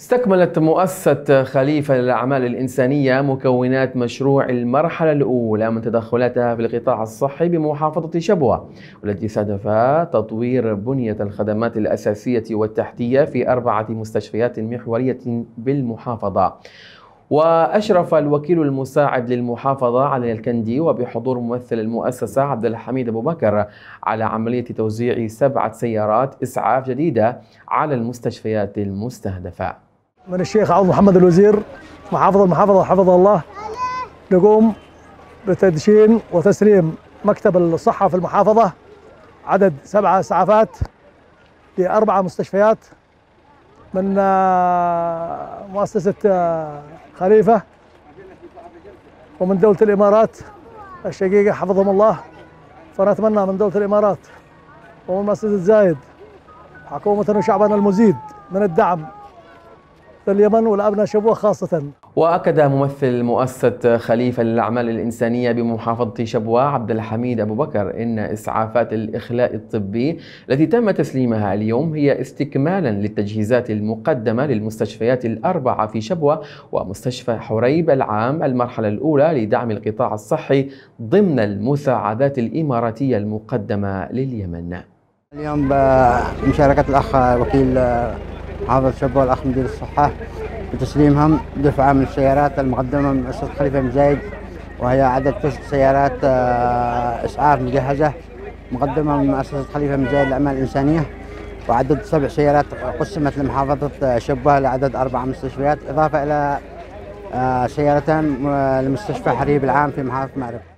استكملت مؤسسة خليفة للأعمال الإنسانية مكونات مشروع المرحلة الأولى من تدخلاتها في القطاع الصحي بمحافظة شبوة، والتي استهدف تطوير بنية الخدمات الأساسية والتحتية في 4 مستشفيات محورية بالمحافظة. وأشرف الوكيل المساعد للمحافظة علي الكندي وبحضور ممثل المؤسسة عبد الحميد أبو بكر على عملية توزيع 7 سيارات إسعاف جديدة على المستشفيات المستهدفة. من الشيخ عوض محمد الوزير محافظ المحافظة حفظه الله نقوم بتدشين وتسليم مكتب الصحة في المحافظة عدد 7 إسعافات ل4 مستشفيات من مؤسسة خليفة ومن دولة الإمارات الشقيقة حفظهم الله. فنتمنى من دولة الإمارات ومن مؤسسة زايد حكومتنا وشعبنا المزيد من الدعم لليمن والأبناء شبوة خاصة. وأكد ممثل مؤسسة خليفة للأعمال الإنسانية بمحافظة شبوة عبد الحميد أبو بكر إن إسعافات الإخلاء الطبي التي تم تسليمها اليوم هي استكمالا للتجهيزات المقدمة للمستشفيات 4 في شبوة ومستشفى حريب العام المرحلة الأولى لدعم القطاع الصحي ضمن المساعدات الإماراتية المقدمة لليمن. اليوم بمشاركة الأخ وكيل محافظة شبوة والأخ مدير الصحة بتسليمهم دفعة من السيارات المقدمة من مؤسسة خليفة بن زايد، وهي عدد 9 سيارات إسعاف مجهزة مقدمة من مؤسسة خليفة بن زايد للأعمال الإنسانية، وعدد 7 سيارات قسمت لمحافظة شبوة لعدد 4 مستشفيات، إضافة إلى سيارتان لمستشفى حريب العام في محافظة معرب.